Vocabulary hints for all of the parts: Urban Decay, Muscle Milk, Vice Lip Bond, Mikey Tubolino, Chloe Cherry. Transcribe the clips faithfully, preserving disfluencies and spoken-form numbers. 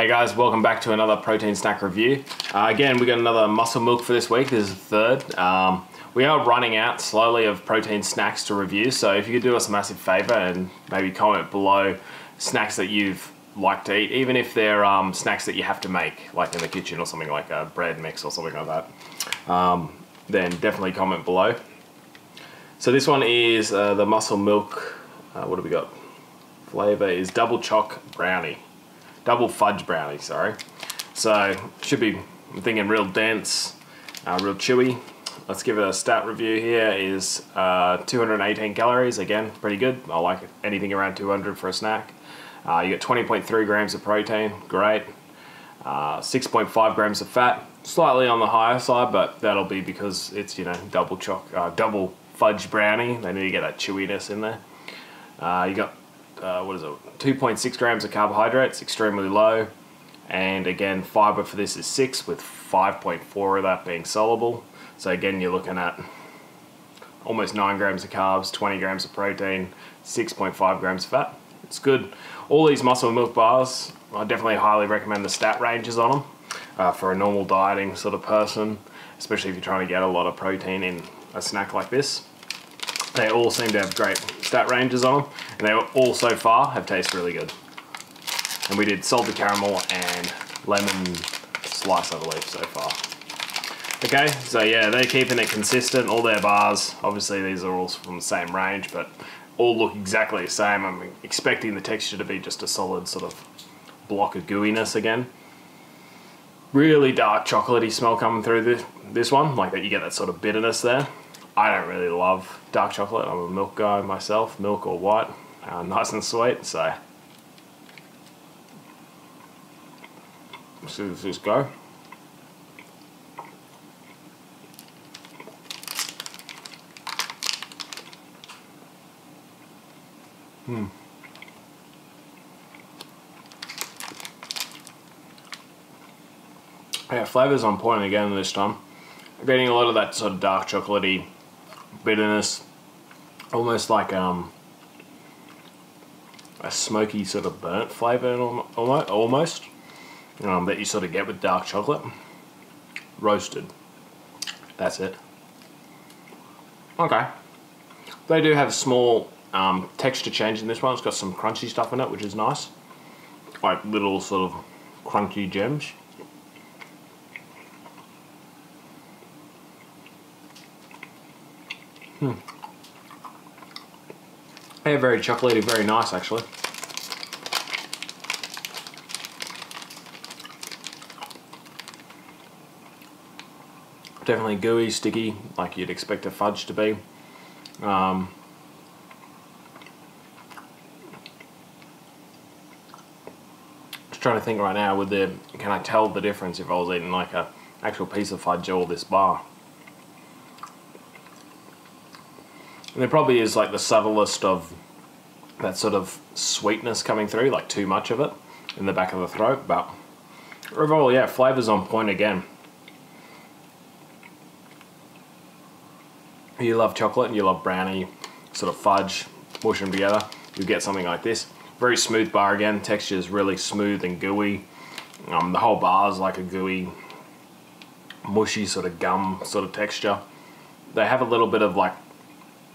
Hey guys, welcome back to another protein snack review. Uh, again, we got another Muscle Milk for this week. This is the third. Um, we are running out slowly of protein snacks to review, so if you could do us a massive favor and maybe comment below snacks that you've liked to eat, even if they're um, snacks that you have to make, like in the kitchen or something like a bread mix or something like that, um, then definitely comment below. So this one is uh, the Muscle Milk, uh, what have we got? Flavor is double choc brownie. Double fudge brownie, sorry. So, should be, I'm thinking real dense, uh, real chewy. Let's give it a stat review here. It is uh, two hundred eighteen calories, again, pretty good. I like it. Anything around two hundred for a snack. Uh, you got twenty point three grams of protein, great. Uh, six point five grams of fat, slightly on the higher side, but that'll be because it's, you know, double choc, uh, double fudge brownie. They need to get that chewiness in there. Uh, you got Uh, what is it, two point six grams of carbohydrates, extremely low, and again fiber for this is six, with five point four of that being soluble. So again, you're looking at almost nine grams of carbs, twenty grams of protein, six point five grams of fat. It's good. All these Muscle Milk bars, I definitely highly recommend the stat ranges on them uh, for a normal dieting sort of person, especially if you're trying to get a lot of protein in a snack like this. They all seem to have great stat ranges on them, and they all so far have tasted really good. And we did salted caramel and lemon slice, I believe, so far. Okay, so yeah, they're keeping it consistent, all their bars. Obviously these are all from the same range, but all look exactly the same. I'm expecting the texture to be just a solid sort of block of gooiness again. Really dark chocolatey smell coming through this, this one, like that you get that sort of bitterness there. I don't really love dark chocolate. I'm a milk guy myself, milk or white, uh, nice and sweet, so. Let's see if this go. Hmm. Yeah, flavor's on point again this time. I'm getting a lot of that sort of dark chocolatey bitterness, almost like um, a smoky sort of burnt flavour almost, um, that you sort of get with dark chocolate. Roasted, that's it. Okay, they do have a small um, texture change in this one. It's got some crunchy stuff in it, which is nice, like little sort of crunchy gems. Hmm. They're very chocolatey, very nice actually. Definitely gooey, sticky, like you'd expect a fudge to be. Um, just trying to think right now, with the, can I tell the difference if I was eating like a actual piece of fudge or this bar? And there probably is like the subtlest of that sort of sweetness coming through, like too much of it in the back of the throat, but overall, yeah, flavor's on point again. If you love chocolate and you love brownie, sort of fudge, mush them together, you'll get something like this. Very smooth bar again, texture is really smooth and gooey. Um, the whole bar is like a gooey, mushy sort of gum sort of texture. They have a little bit of like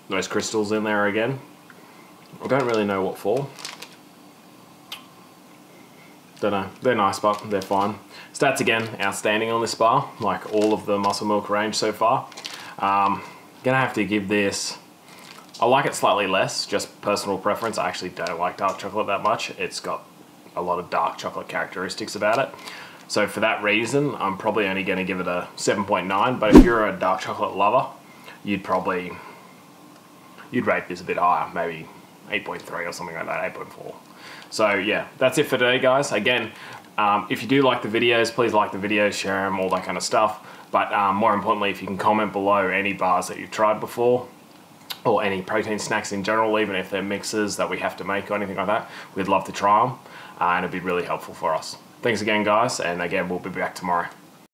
those crystals in there again. I don't really know what for. Don't know. They're nice, but they're fine. Stats again, outstanding on this bar, like all of the Muscle Milk range so far. Um, gonna have to give this, I like it slightly less, just personal preference. I actually don't like dark chocolate that much. It's got a lot of dark chocolate characteristics about it. So for that reason, I'm probably only gonna give it a seven point nine, but if you're a dark chocolate lover, you'd probably, you'd rate this a bit higher, maybe eight point three or something like that, eight point four. So yeah, that's it for today, guys. Again, um, if you do like the videos, please like the videos, share them, all that kind of stuff. But um, more importantly, if you can comment below any bars that you've tried before, or any protein snacks in general, even if they're mixes that we have to make or anything like that, we'd love to try them, uh, and it'd be really helpful for us. Thanks again, guys, and again, we'll be back tomorrow.